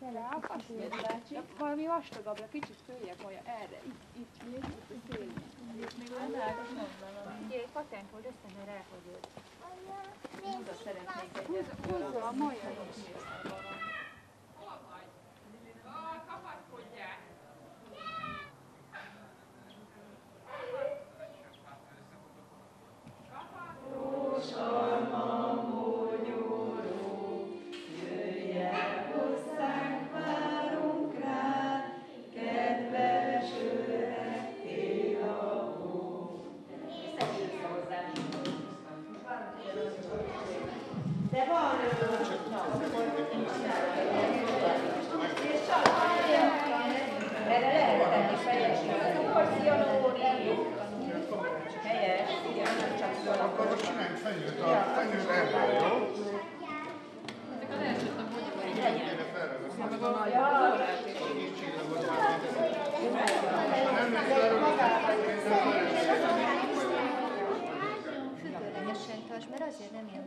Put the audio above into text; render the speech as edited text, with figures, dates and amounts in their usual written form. Rákasznéd, bácsi, valami vastagabbra, kicsit följebb olyan erre, itt még, itt a szél. Itt még olyan állás nem van. Figyelj, patent, hogy összenő ráhogyod. Húzza szeretnék egyet. Húzza a majat. Hol vagy? Kapaszkodjál! Kapaszkodjál! De van és csak erre lehet tenni fejesen. Ez a porciolóri. Helyes, igen, nem csak szól. Akkor most csináljunk fenyőt, a fenyőt ebből, jó? Ezek az elsőt a mondjuk, hogy legyen. Nem lesz arról, hogy legyen. Sütőlegesen tarts, mert azért nem ilyen.